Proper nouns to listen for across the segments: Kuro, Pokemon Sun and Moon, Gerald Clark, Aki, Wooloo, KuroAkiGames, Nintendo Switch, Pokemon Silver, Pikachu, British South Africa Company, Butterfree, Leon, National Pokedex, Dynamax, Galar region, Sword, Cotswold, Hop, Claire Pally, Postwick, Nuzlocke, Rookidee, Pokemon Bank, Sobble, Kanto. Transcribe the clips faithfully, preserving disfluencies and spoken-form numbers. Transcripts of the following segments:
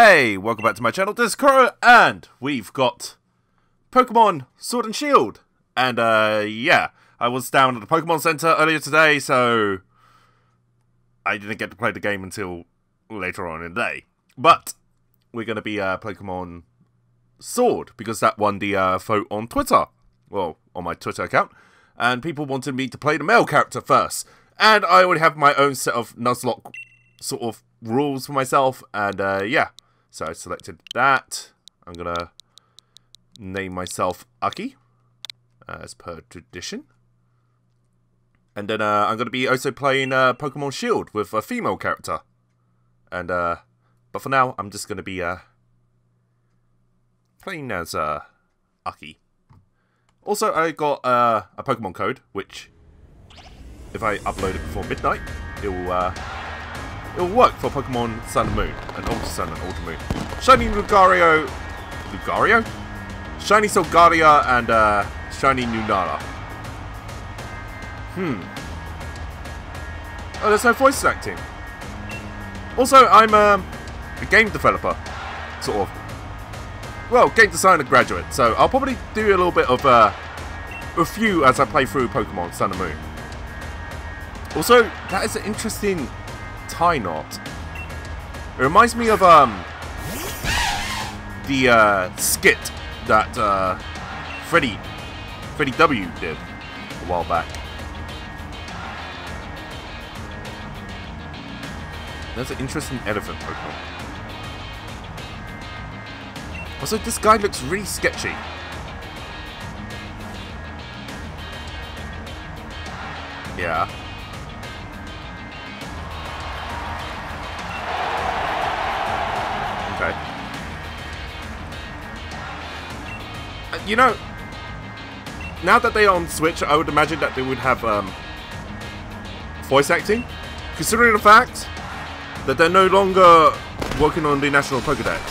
Hey, welcome back to my channel. This is Kuro, and we've got Pokemon Sword and Shield. And, uh, yeah, I was down at the Pokemon Center earlier today, so I didn't get to play the game until later on in the day. But we're going to be uh, Pokemon Sword, because that won the uh, vote on Twitter. Well, on my Twitter account. And people wanted me to play the male character first. And I would have my own set of Nuzlocke sort of rules for myself, and uh, yeah, so I selected that. I'm gonna name myself Aki, as per tradition, and then uh, I'm gonna be also playing uh, Pokemon Shield with a female character, and uh, but for now I'm just gonna be uh, playing as uh, Aki. Also, I got uh, a Pokemon code, which if I upload it before midnight, it will. Uh, It'll work for Pokemon Sun and Moon, and Ultra Sun and Ultra Moon. Shiny Lucario... Lucario? Shiny Silgaria and uh, Shiny Nunara. Hmm. Oh, there's no voice acting. Also, I'm um, a game developer. Sort of. Well, game designer graduate, so I'll probably do a little bit of uh, review as I play through Pokemon Sun and Moon. Also, that is an interesting tie knot. It reminds me of um the uh, skit that uh, Freddie Freddie W did a while back. That's an interesting elephant Pokemon. Also, this guy looks really sketchy. Yeah. You know, now that they're on Switch, I would imagine that they would have um, voice acting. Considering the fact that they're no longer working on the National Pokedex.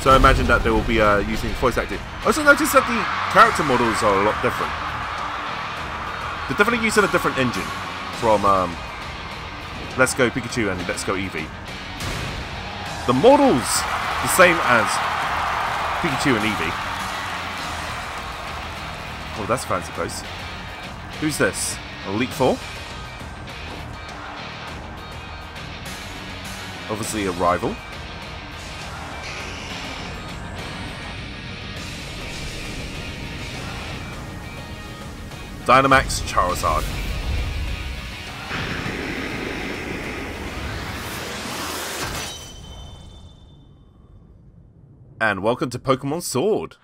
So I imagine that they will be uh, using voice acting. I also noticed that the character models are a lot different. They're definitely using a different engine from um, Let's Go Pikachu and Let's Go Eevee. The models the same as Pikachu and Eevee. Oh, that's fancy place. Who's this? Elite Four? Obviously a rival. Dynamax Charizard. And welcome to Pokemon Sword.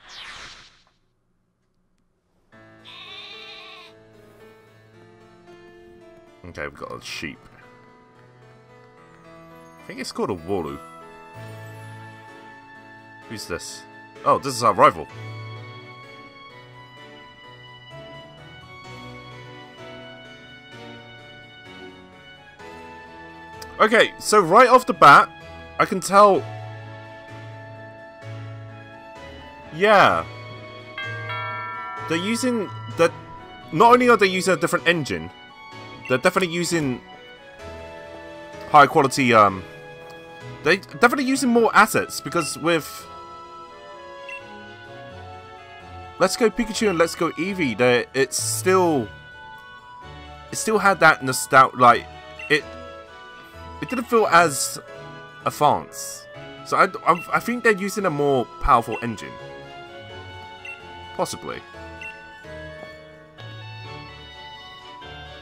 Okay, we've got a sheep. I think it's called a Wooloo. Who's this? Oh, this is our rival. Okay, so right off the bat, I can tell... Yeah. They're using... They're... Not only are they using a different engine... They're definitely using high quality, um, they're definitely using more assets, because with Let's Go Pikachu and Let's Go Eevee, they, it's still, it still had that nostalgia, like, it, it didn't feel as advanced. So I, I, I think they're using a more powerful engine. Possibly.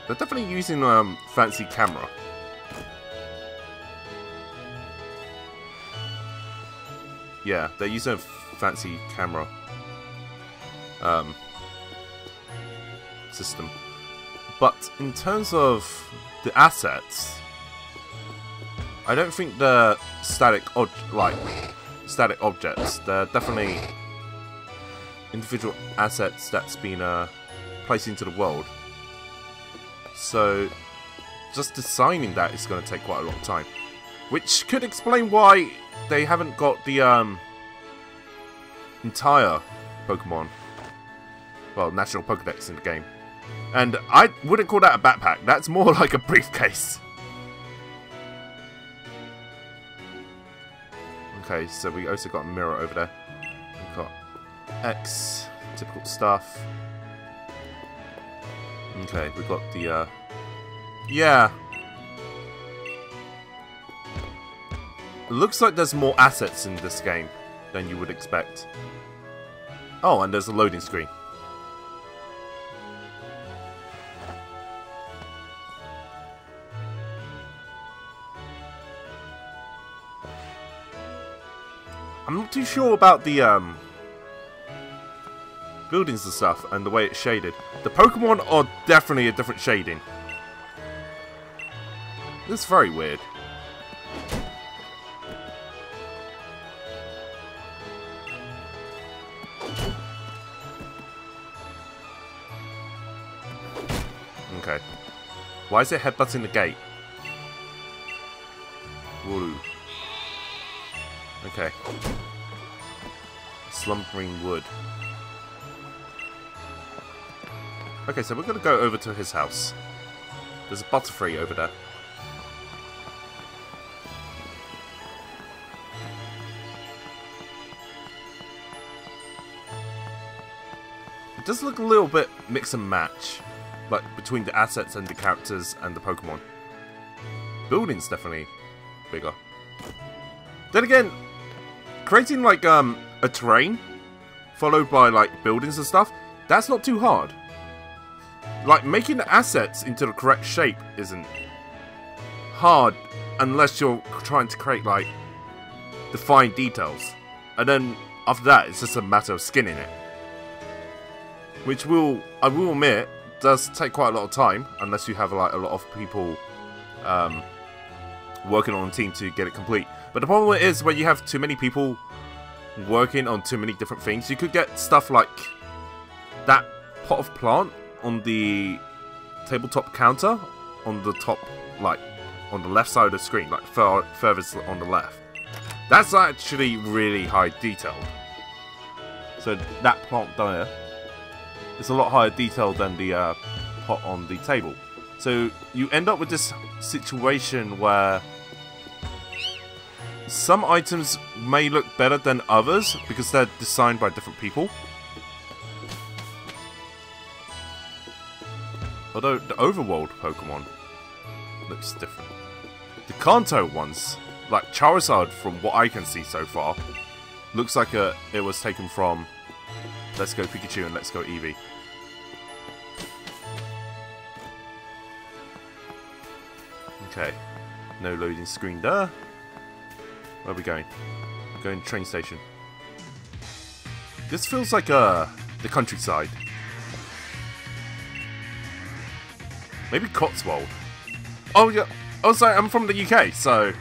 They're definitely using um fancy camera. Yeah, they're using a fancy camera um, system. But in terms of the assets, I don't think the static ob like static objects. They're definitely individual assets that's been uh, placed into the world. So, just designing that is going to take quite a lot of time. Which could explain why they haven't got the um, entire Pokemon, well, National Pokedex in the game. And I wouldn't call that a backpack. That's more like a briefcase. Okay, so we also got a mirror over there. We've got X, typical stuff. Okay, we've got the, uh... yeah! It looks like there's more assets in this game than you would expect. Oh, and there's a loading screen. I'm not too sure about the um, buildings and stuff and the way it's shaded. The Pokemon are definitely a different shading. It's very weird. Okay. Why is it headbutting the gate? Wooloo. Okay. Slumbering wood. Okay, so we're gonna go over to his house. There's a Butterfree over there. It does look a little bit mix and match, like between the assets and the characters and the Pokemon. Building's definitely bigger. Then again, creating like um, a terrain followed by like buildings and stuff, that's not too hard. Like making the assets into the correct shape isn't hard unless you're trying to create like the fine details. And then after that, it's just a matter of skinning it, which will, I will admit, does take quite a lot of time unless you have like a lot of people um, working on a team to get it complete. But the problem is when you have too many people working on too many different things, you could get stuff like that pot of plant on the tabletop counter on the top, like on the left side of the screen, like far, furthest on the left. That's actually really high detail. So that plant there is a lot higher detail than the uh, pot on the table. So you end up with this situation where some items may look better than others because they're designed by different people. Although the overworld Pokemon looks different. The Kanto ones, like Charizard from what I can see so far, looks like a, it was taken from Let's Go Pikachu and Let's Go Eevee. Okay, no loading screen there. Where are we going? We're going to train station. This feels like uh, the countryside. Maybe Cotswold. Oh yeah. Oh, sorry, I'm from the U K, so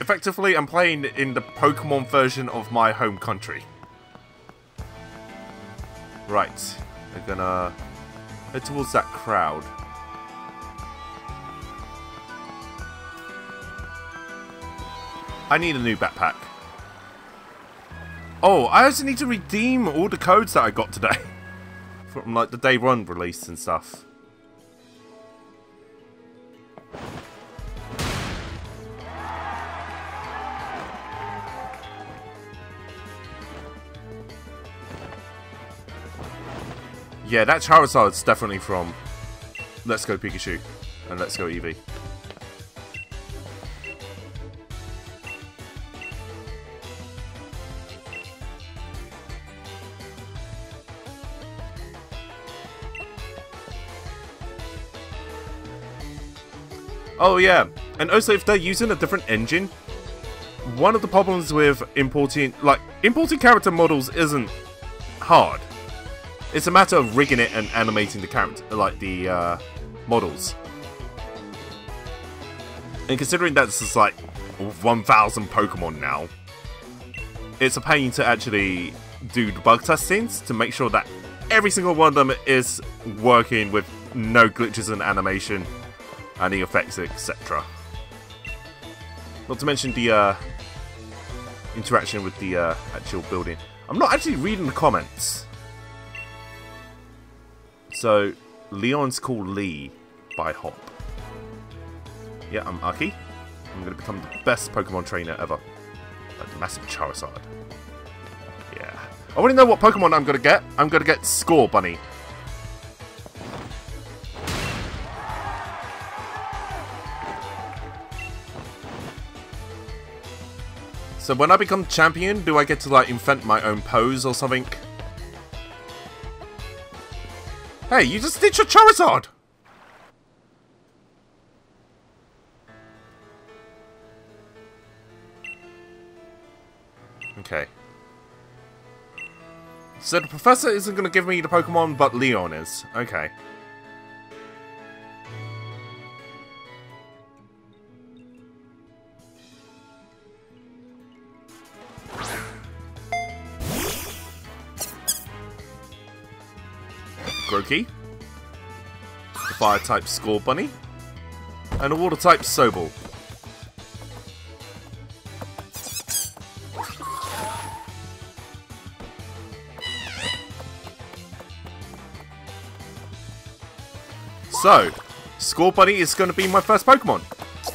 effectively I'm playing in the Pokemon version of my home country. Right. We're gonna head towards that crowd. I need a new backpack. Oh, I also need to redeem all the codes that I got today. From like the day one release and stuff. Yeah, that Charizard's definitely from Let's Go Pikachu and Let's Go Eevee. Oh yeah, and also if they're using a different engine, one of the problems with importing, like, importing character models isn't hard. It's a matter of rigging it and animating the character, like the uh, models. And considering that's just like one thousand Pokemon now, it's a pain to actually do the bug testings to make sure that every single one of them is working with no glitches in animation. And the effects, et cetera. Not to mention the uh, interaction with the uh, actual building. I'm not actually reading the comments. So, Leon's called Lee by Hop. Yeah, I'm Aki. I'm going to become the best Pokemon trainer ever. a massive Charizard. Yeah. I want to know what Pokemon I'm going to get. I'm going to get Scorbunny. So when I become champion, do I get to like invent my own pose or something? Hey, you just ditched your Charizard! Okay. So the professor isn't going to give me the Pokemon, but Leon is. Okay. Grookey, the Fire-type Scorbunny, and a Water-type Sobble. So, Scorbunny is going to be my first Pokemon.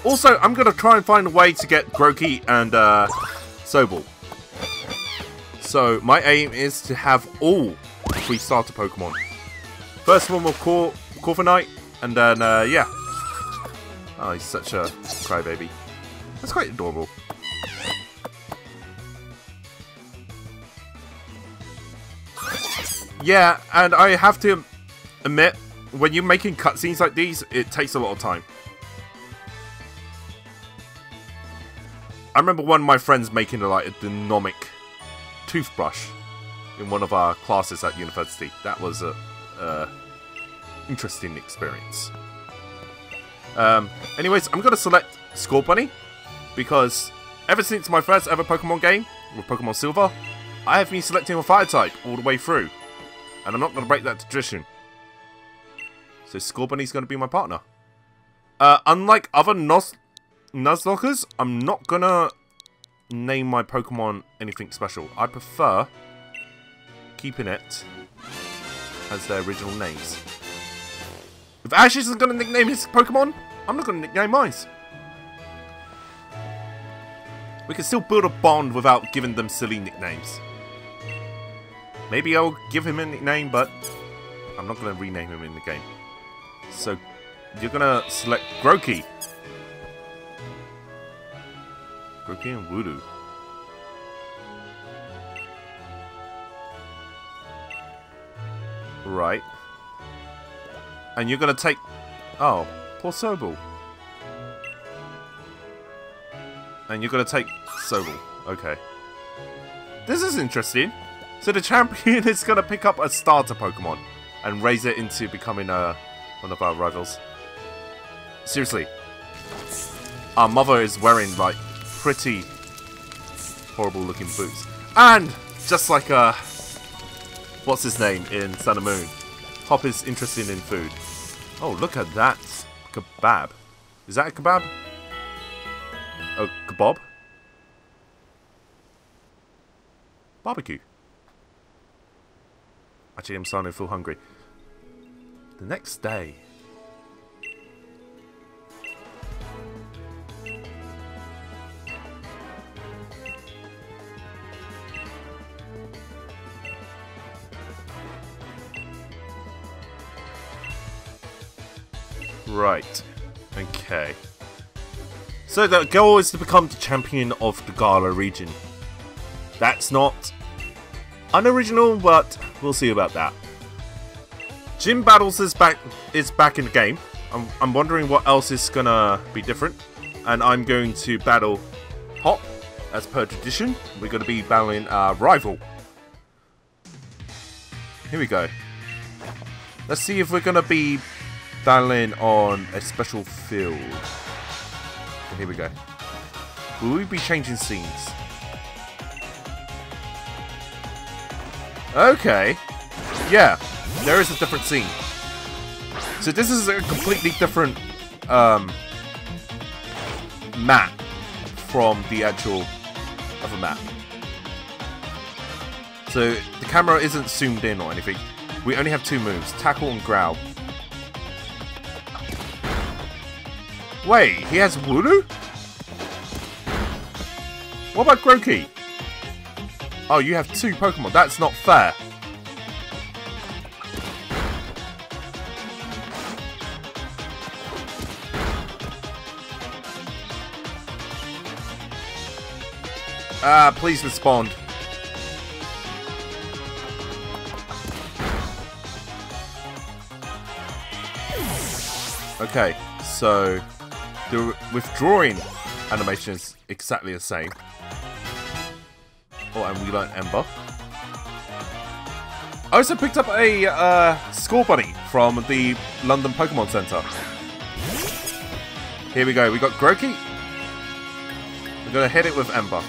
Also, I'm going to try and find a way to get Grookey and uh, Sobble. So, my aim is to have all three starter Pokemon. First one will call, call for night, and then, uh, yeah. Oh, he's such a crybaby. That's quite adorable. Yeah, and I have to admit, when you're making cutscenes like these, it takes a lot of time. I remember one of my friends making a, like, a dynamic toothbrush in one of our classes at university. That was a... Uh, interesting experience. Um, anyways, I'm going to select Scorbunny because ever since my first ever Pokemon game with Pokemon Silver, I have been selecting a fire type all the way through, and I'm not going to break that tradition. So Scorbunny's going to be my partner. Uh, unlike other Nuz Nuzlockers, I'm not going to name my Pokemon anything special. I prefer keeping it as their original names. If Ash isn't going to nickname his Pokemon, I'm not going to nickname mine. We can still build a bond without giving them silly nicknames. Maybe I'll give him a nickname, but I'm not going to rename him in the game. So you're going to select Grookey. Grookey and Wooloo. Right. And you're going to take... Oh, poor Sobble. And you're going to take Sobble. Okay. This is interesting. So the champion is going to pick up a starter Pokemon and raise it into becoming uh, one of our rivals. Seriously. Our mother is wearing, like, pretty horrible looking boots. And just like a... Uh, what's his name in Sun and Moon? Hop is interested in food. Oh, look at that. Kebab. Is that a kebab? A kebab? Barbecue. Actually, I'm starting to feel hungry. The next day. Right, okay. So the goal is to become the champion of the Galar region. That's not unoriginal, but we'll see about that. Gym Battles is back is back in the game. I'm, I'm wondering what else is gonna be different. And I'm going to battle Hop, as per tradition. We're gonna be battling our rival. Here we go. Let's see if we're gonna be battling on a special field. Okay, here we go. Will we be changing scenes? Okay. Yeah, there is a different scene. So this is a completely different um, map from the actual other map. So the camera isn't zoomed in or anything. We only have two moves, Tackle and Growl. Wait, he has Wooloo? What about Grookey? Oh, you have two Pokemon. That's not fair. Ah, uh, please respond. Okay, so the withdrawing animation is exactly the same. Oh, and we learned Ember. I also picked up a uh, Scorbunny from the London Pokemon Centre. Here we go, we got Grookey. We're gonna hit it with Ember.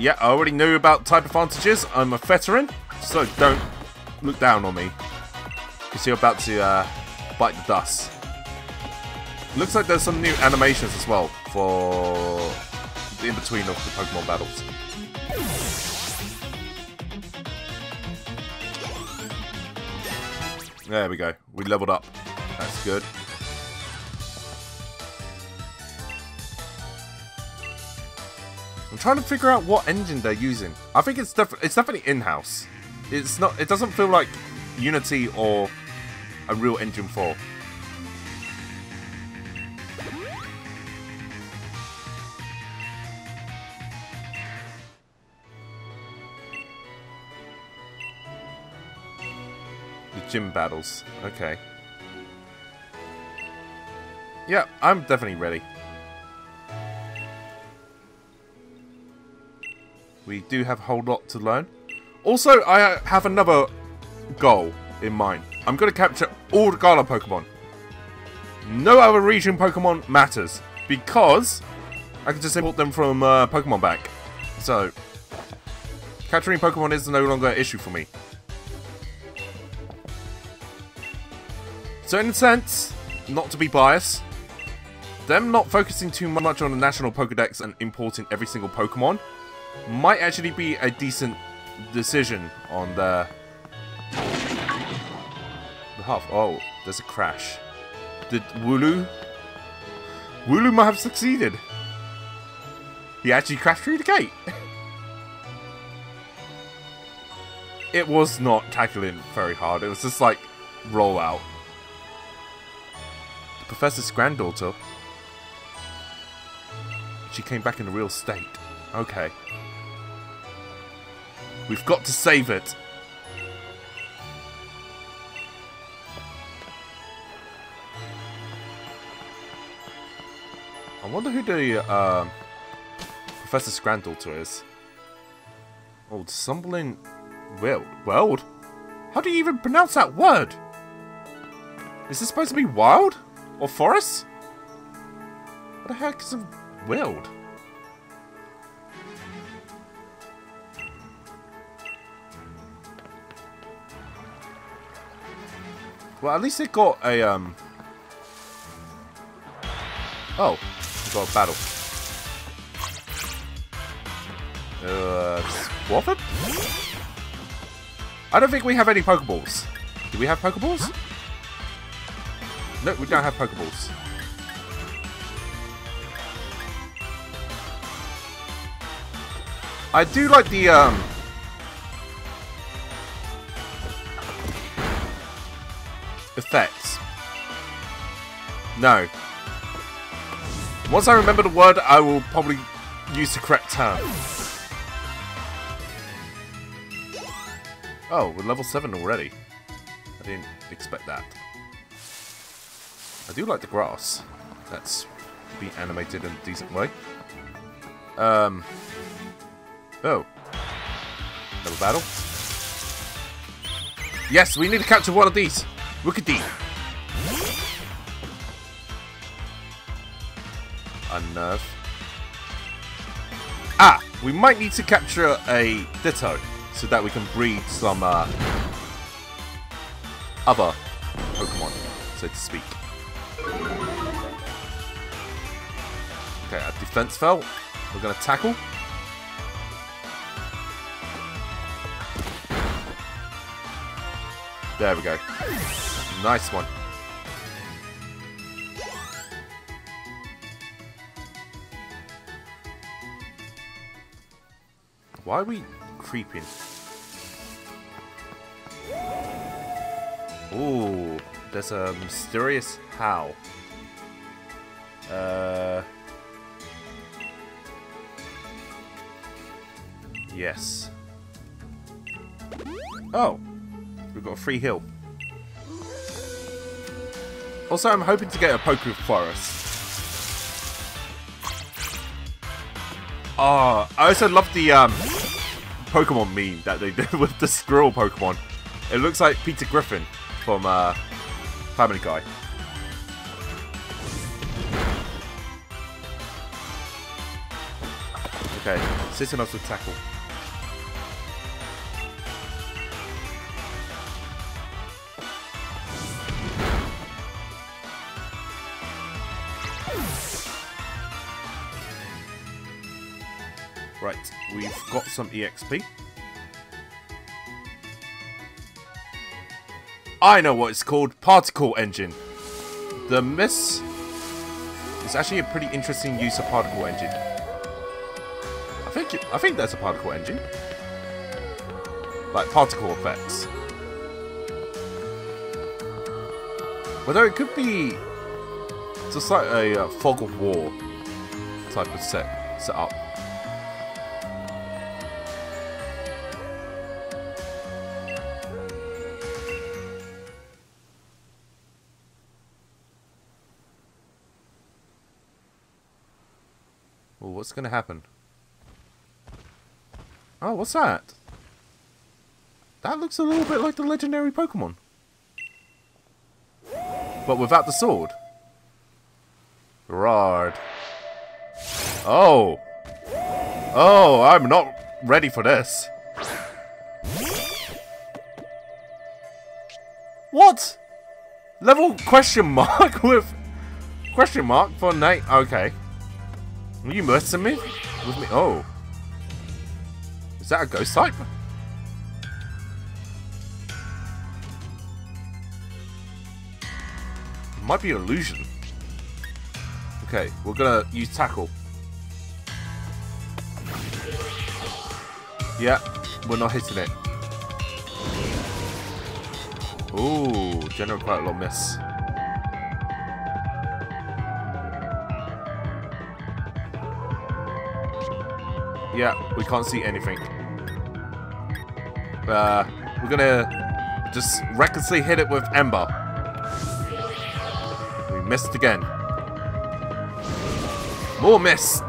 Yeah, I already knew about type advantages. I'm a veteran, so don't look down on me. Because you're about to uh, bite the dust. Looks like there's some new animations as well for the in-between of the Pokemon battles. There we go. We leveled up. That's good. I'm trying to figure out what engine they're using. I think it's def it's definitely in-house. It's not. It doesn't feel like Unity or a real Engine four. The gym battles. Okay. Yeah, I'm definitely ready. We do have a whole lot to learn. Also, I have another goal in mind. I'm going to capture all the Galar Pokemon. No other region Pokemon matters, because I can just import them from uh, Pokemon Bank. So, capturing Pokemon is no longer an issue for me. So in a sense, not to be biased, them not focusing too much on the National Pokedex and importing every single Pokemon might actually be a decent decision on the, the half. Oh, there's a crash. Did Wooloo? Wooloo might have succeeded. He actually crashed through the gate. It was not tackling very hard. It was just like roll out. The professor's granddaughter. She came back in a real state. Okay. We've got to save it. I wonder who the uh, Professor Scrandalter is. Old Stumbling World. World? How do you even pronounce that word? Is this supposed to be wild? Or forest? What the heck is a world? Well, at least they got a, um... oh, they got a battle. Uh, Swafford? I don't think we have any Pokeballs. Do we have Pokeballs? No, we don't have Pokeballs. I do like the, um... effects. No. Once I remember the word, I will probably use the correct term. Oh, we're level seven already. I didn't expect that. I do like the grass. That's been animated in a decent way. Um. Oh. Another battle. Yes, we need to capture one of these. Rookidee. Unnerve. Ah! We might need to capture a Ditto so that we can breed some uh, other Pokemon, so to speak. Okay, our defense fell. We're going to tackle. There we go. Nice one. Why are we creeping? Ooh, there's a mysterious howl. Uh, yes. Oh, we've got a free hill. Also, I'm hoping to get a Poké Forest. Oh, I also love the um, Pokemon meme that they did with the squirrel Pokemon. It looks like Peter Griffin from uh, Family Guy. Okay, Citronus with Tackle. Right, we've got some E X P. I know what it's called, Particle Engine. The miss is actually a pretty interesting use of Particle Engine. I think it, I think that's a Particle Engine, like particle effects. Although it could be just like a uh, fog of war type of set set up. What's going to happen? Oh, what's that? That looks a little bit like the legendary Pokemon. But without the sword. Rard. Oh. Oh, I'm not ready for this. What? Level question mark with... Question mark for night. Okay. Are you messing me? With me? Oh. Is that a ghost type? Might be an illusion. Okay, we're gonna use tackle. Yeah, we're not hitting it. Ooh, general quite a lot miss. Yeah, we can't see anything. Uh, we're gonna just recklessly hit it with Ember. We missed again. More miss!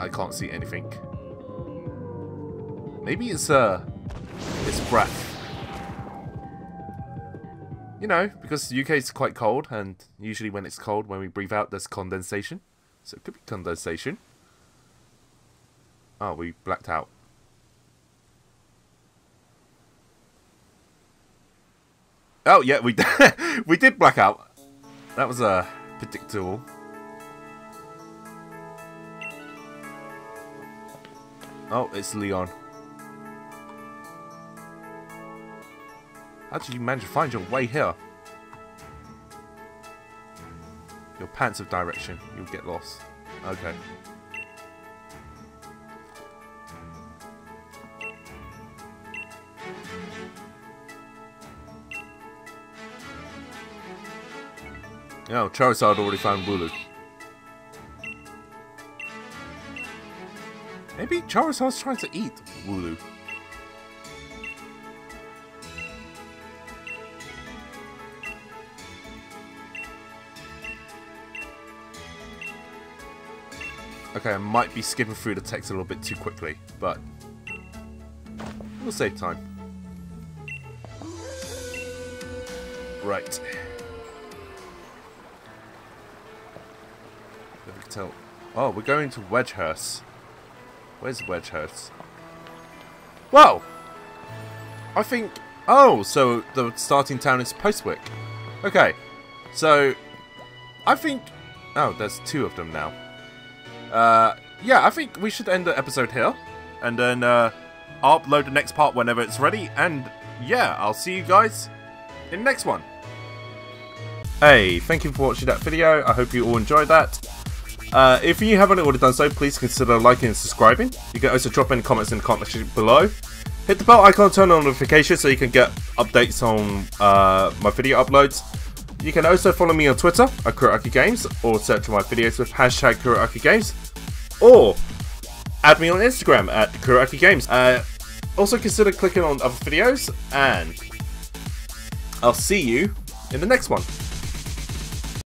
I can't see anything. Maybe it's, uh, it's breath. You know, because the U K is quite cold, and usually when it's cold, when we breathe out, there's condensation. So it could be condensation. Oh, we blacked out. Oh, yeah, we, we did black out. That was uh, predictable. Oh, it's Leon. How did you manage to find your way here? Your pants of direction. You'll get lost. Okay. Oh, Charizard already found Wooloo. Maybe Charizard's trying to eat Wooloo. Okay, I might be skipping through the text a little bit too quickly, but we'll save time. Right. Let me tell. Oh, we're going to Wedgehurst. Where's Wedgehurst? Whoa! I think... Oh, so the starting town is Postwick. Okay, so I think... Oh, there's two of them now. Uh, yeah, I think we should end the episode here, and then uh, I'll upload the next part whenever it's ready, and yeah, I'll see you guys in the next one. Hey, thank you for watching that video. I hope you all enjoyed that. Uh, if you haven't already done so, please consider liking and subscribing. You can also drop any comments in the comment section below. Hit the bell icon, turn on notifications so you can get updates on uh, my video uploads. You can also follow me on Twitter at KuroAkiGames, or search for my videos with hashtag KuroAkiGames, or add me on Instagram at KuroAkiGames. Uh, also consider clicking on other videos, and I'll see you in the next one.